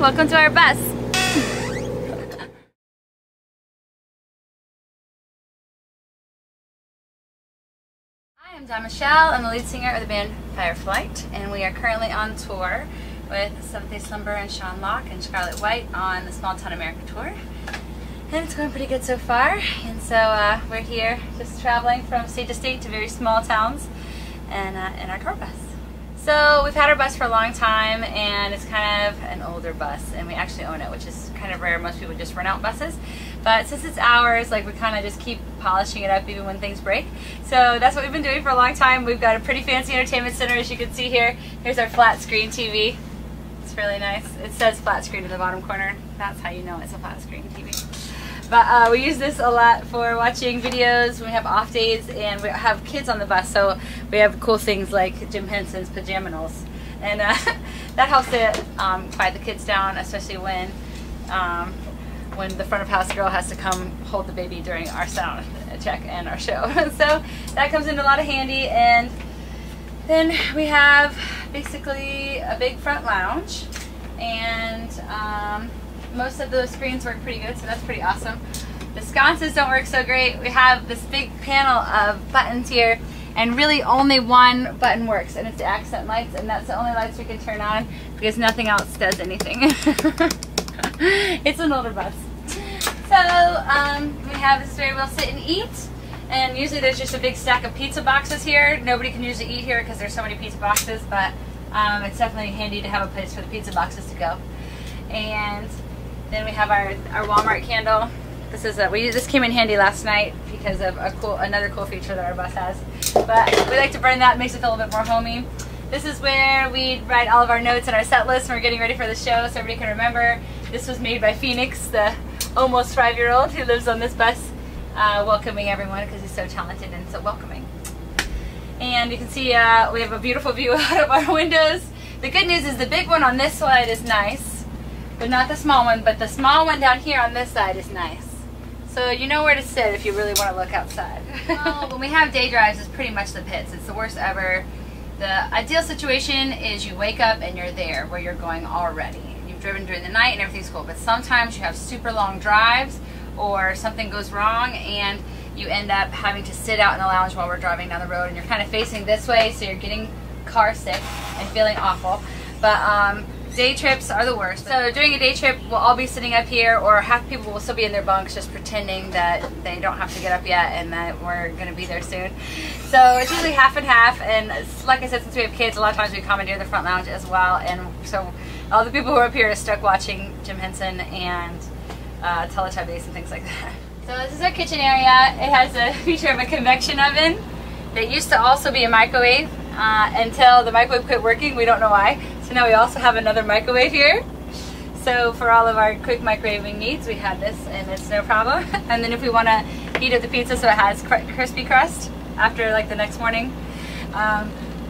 Hi, welcome to our bus. Hi, I'm Don Michelle. I'm the lead singer of the band Fireflight, and we are currently on tour with Seventh Day Slumber and Shonlock and Scarlett White on the Small Town America Tour. And it's going pretty good so far, and so we're here just traveling from state to state to very small towns and in our tour bus. So we've had our bus for a long time, and it's kind of an older bus, and we actually own it, which is kind of rare. Most people just rent out buses, but since it's ours, like, we kind of just keep polishing it up even when things break. So that's what we've been doing for a long time. We've got a pretty fancy entertainment center, as you can see here. Here's our flat screen TV. It's really nice. It says flat screen in the bottom corner. That's how you know it's a flat screen TV. But we use this a lot for watching videos when we have off days, and we have kids on the bus, so we have cool things like Jim Henson's Pajaminals, and that helps to quiet the kids down, especially when the front of house girl has to come hold the baby during our sound check and our show. So that comes in a lot of handy. And then we have basically a big front lounge, and most of those screens work pretty good, so that's pretty awesome. The sconces don't work so great. We have this big panel of buttons here, and really only one button works, and it's the accent lights, and that's the only lights we can turn on because nothing else does anything. It's an older bus. So we have this where we'll sit and eat, and usually there's just a big stack of pizza boxes here. Nobody can usually eat here because there's so many pizza boxes, but it's definitely handy to have a place for the pizza boxes to go. And then we have our Walmart candle. This is this came in handy last night because of another cool feature that our bus has. But we like to burn that. It makes it feel a little bit more homey. This is where we write all of our notes and our set list when we're getting ready for the show, so everybody can remember. This was made by Phoenix, the almost 5-year-old who lives on this bus, welcoming everyone because he's so talented and so welcoming. And you can see we have a beautiful view out of our windows. The good news is the big one on this slide is nice, but not the small one. But the small one down here on this side is nice, so you know where to sit if you really want to look outside. Well, when we have day drives, it's pretty much the pits. It's the worst ever. The ideal situation is you wake up and you're there where you're going already. You've driven during the night and everything's cool, but sometimes you have super long drives or something goes wrong and you end up having to sit out in the lounge while we're driving down the road, and you're kind of facing this way, so you're getting car sick and feeling awful. But day trips are the worst. So during a day trip, we'll all be sitting up here, or half people will still be in their bunks just pretending that they don't have to get up yet and that we're going to be there soon. So it's usually half and half, and like I said, since we have kids, a lot of times we commandeer the front lounge as well, and so all the people who are up here are stuck watching Jim Henson and Teletubbies and things like that. So this is our kitchen area. It has a feature of a convection oven that used to also be a microwave until the microwave quit working. We don't know why. So now we also have another microwave here. So for all of our quick microwaving needs, we have this, and it's no problem. And then if we want to heat up the pizza so it has crispy crust after, like, the next morning,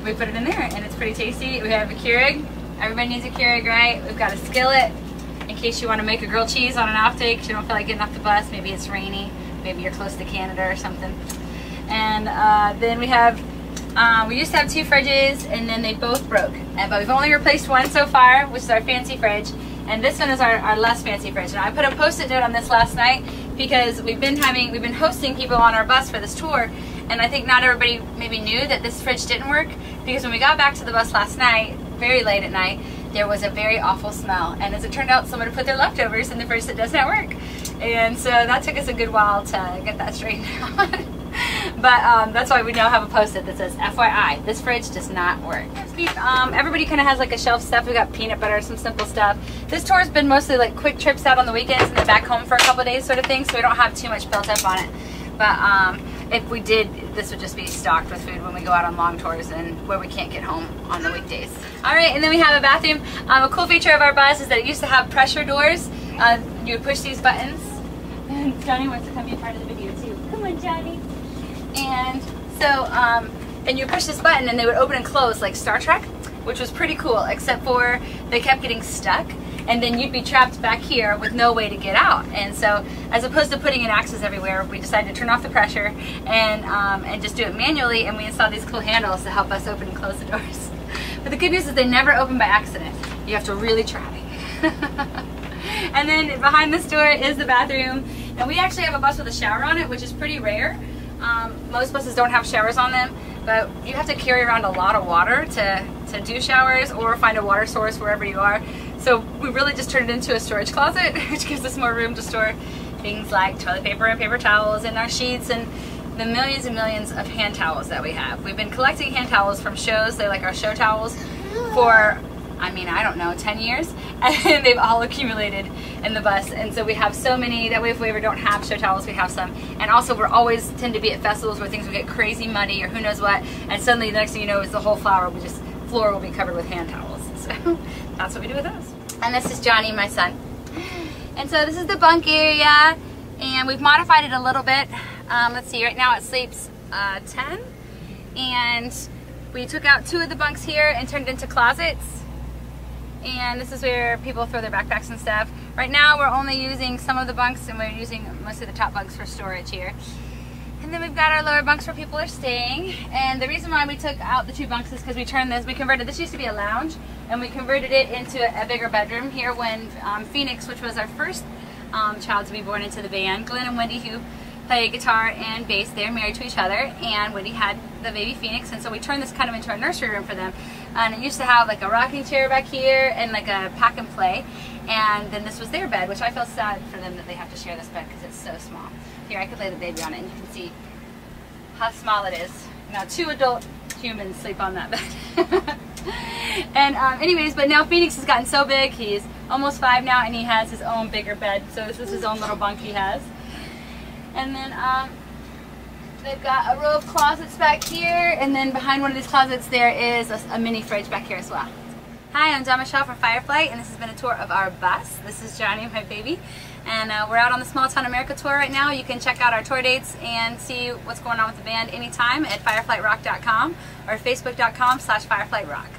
we put it in there, and it's pretty tasty. We have a Keurig. Everybody needs a Keurig, right? We've got a skillet in case you want to make a grilled cheese on an off day because you don't feel like getting off the bus. Maybe it's rainy. Maybe you're close to Canada or something. And then we have... we used to have two fridges, and then they both broke, but we've only replaced one so far, which is our fancy fridge, and this one is our less fancy fridge. And I put a post-it note on this last night because we've been hosting people on our bus for this tour, and I think not everybody maybe knew that this fridge didn't work, because when we got back to the bus last night, very late at night, there was a very awful smell, and as it turned out, someone put their leftovers in the fridge that does not work, and so that took us a good while to get that straightened out. But that's why we now have a post-it that says, FYI, this fridge does not work. Everybody kind of has, like, a shelf stuff. We got peanut butter, some simple stuff. This tour has been mostly like quick trips out on the weekends and then back home for a couple days sort of thing, so we don't have too much built up on it. But if we did, this would just be stocked with food when we go out on long tours and where we can't get home on the weekdays. All right, and then we have a bathroom. A cool feature of our bus is that it used to have pressure doors. You would push these buttons. And Johnny wants to come be a part of the video too. Come on, Johnny. And so, and you push this button and they would open and close like Star Trek, which was pretty cool, except for they kept getting stuck, and then you'd be trapped back here with no way to get out. And so, as opposed to putting in axes everywhere, we decided to turn off the pressure and just do it manually, and we installed these cool handles to help us open and close the doors. But the good news is they never open by accident. You have to really try. And then behind this door is the bathroom. And we actually have a bus with a shower on it, which is pretty rare. Most buses don't have showers on them, but you have to carry around a lot of water to do showers or find a water source wherever you are. So we really just turned it into a storage closet, which gives us more room to store things like toilet paper and paper towels and our sheets and the millions and millions of hand towels that we have. We've been collecting hand towels from shows, they're like our show towels, for, I mean, I don't know, 10 years, and they've all accumulated in the bus. And so we have so many that way if we ever don't have show towels, we have some. And also we're always tend to be at festivals where things will get crazy muddy or who knows what, and suddenly the next thing you know is the whole floor will be covered with hand towels. So that's what we do with those. And this is Johnny, my son. And so this is the bunk area, and we've modified it a little bit. Let's see, right now it sleeps 10, and we took out 2 of the bunks here and turned it into closets, and this is where people throw their backpacks and stuff. Right now we're only using some of the bunks, and we're using most of the top bunks for storage here. And then we've got our lower bunks where people are staying, and the reason why we took out the 2 bunks is because we converted this used to be a lounge, and we converted it into a bigger bedroom here when Phoenix, which was our first child to be born into the band, Glenn and Wendy Hoop, play guitar and bass. They're married to each other, and Wendy had the baby Phoenix, and so we turned this kind of into a nursery room for them. And it used to have like a rocking chair back here and like a pack and play, and then this was their bed, which I feel sad for them that they have to share this bed because it's so small. Here, I could lay the baby on it, and you can see how small it is. Now 2 adult humans sleep on that bed. And anyways, but now Phoenix has gotten so big, he's almost 5 now, and he has his own bigger bed, so this is his own little bunk he has. And then they've got a row of closets back here, and then behind one of these closets there is a mini fridge back here as well. Hi, I'm John Michelle from Fireflight, and this has been a tour of our bus. This is Johnny, my baby, and we're out on the Small Town America Tour right now. You can check out our tour dates and see what's going on with the band anytime at fireflyrock.com or facebook.com/fireflyrock.